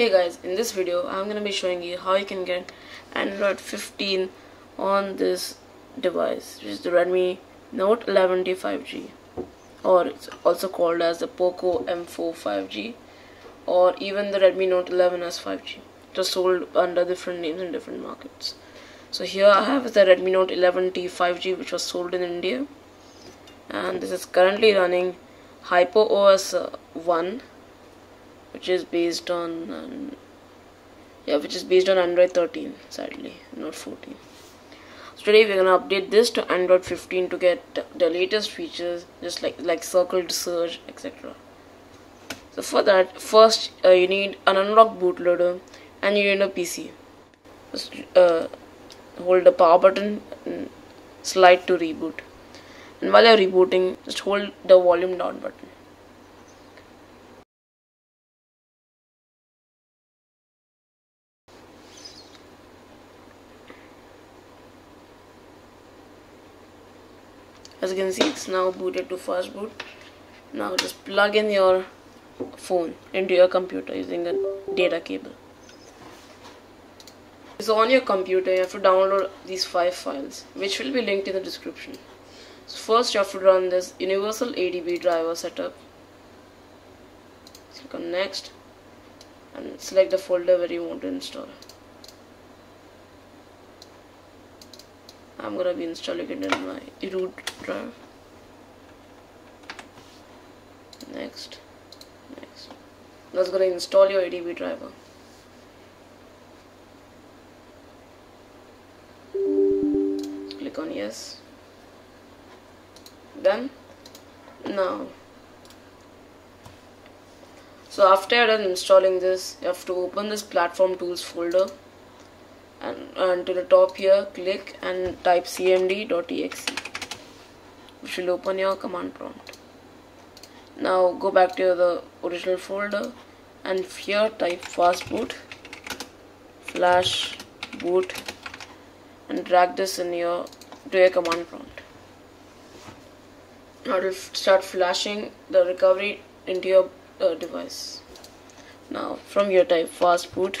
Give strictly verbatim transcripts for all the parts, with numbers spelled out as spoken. Hey guys, in this video I'm going to be showing you how you can get Android fifteen on this device, which is the Redmi Note eleven T five G, or it's also called as the POCO M four five G, or even the Redmi Note eleven S five G, just sold under different names in different markets. So here I have the Redmi Note eleven T five G, which was sold in India, and this is currently running HyperOS one, which is based on um, yeah which is based on Android thirteen, sadly not fourteen. So today we're gonna update this to Android fifteen to get the latest features, just like like circled search, etc. So for that, first uh, you need an unlocked bootloader and you need a P C. Just uh, hold the power button and slide to reboot, and while you're rebooting, just hold the volume down button. As you can see, it's now booted to fastboot. Now just plug in your phone into your computer using a data cable. So on your computer, you have to download these five files, which will be linked in the description. So first, you have to run this universal A D B driver setup. Click on next and select the folder where you want to install. I'm gonna be installing it in my root drive. Next, next. That's gonna install your A D B driver. Click on yes. Done. Now, so after you're done installing this, you have to open this Platform Tools folder. And, and to the top here, click and type c m d dot e x e, which will open your command prompt. Now go back to the original folder and here type fastboot flash boot and drag this in your to your command prompt. Now it will start flashing the recovery into your uh, device. Now from here type fastboot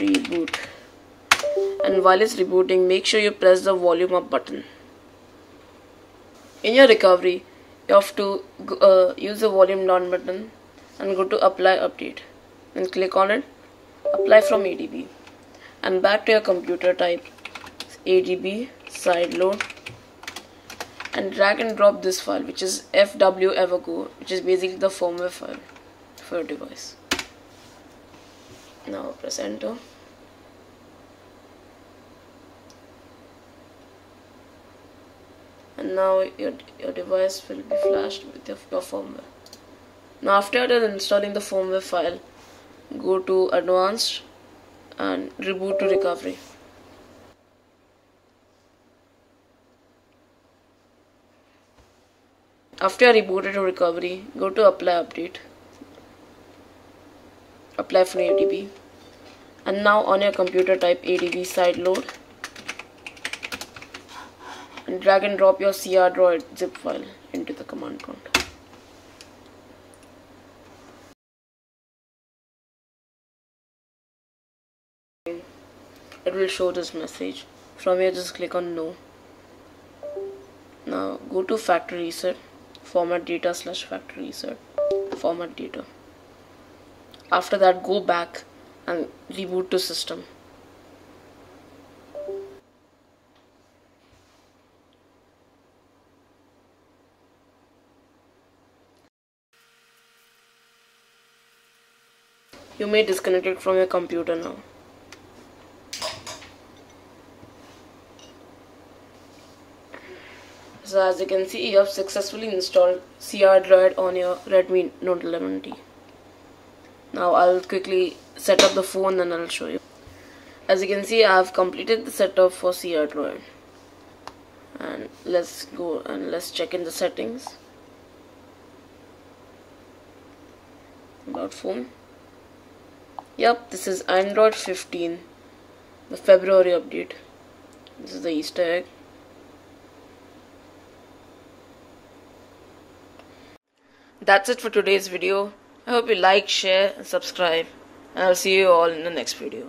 reboot, and while it's rebooting, make sure you press the volume up button. In your recovery, you have to uh, use the volume down button and go to apply update and click on it, apply from A D B, and back to your computer type A D B sideload and drag and drop this file, which is F W evergo, which is basically the firmware file for your device. Now press enter. And now your, your device will be flashed with your, your firmware. Now after it is installing the firmware file, go to advanced and reboot to recovery. After you rebooted to recovery, go to apply update. Apply from A D B, and now on your computer type A D B sideload and drag and drop your crDroid zip file into the command prompt. It will show this message. From here, just click on no. Now go to factory reset, format data slash factory reset, format data. After that, go back and reboot to system. You may disconnect it from your computer now. So as you can see, you have successfully installed crDroid on your Redmi Note eleven T. Now I'll quickly set up the phone and I'll show you. As you can see, I have completed the setup for crDroid. And let's go and let's check in the settings. About phone. Yep, this is Android fifteen, the February update. This is the Easter egg. That's it for today's video. I hope you like, share and subscribe, and I'll see you all in the next video.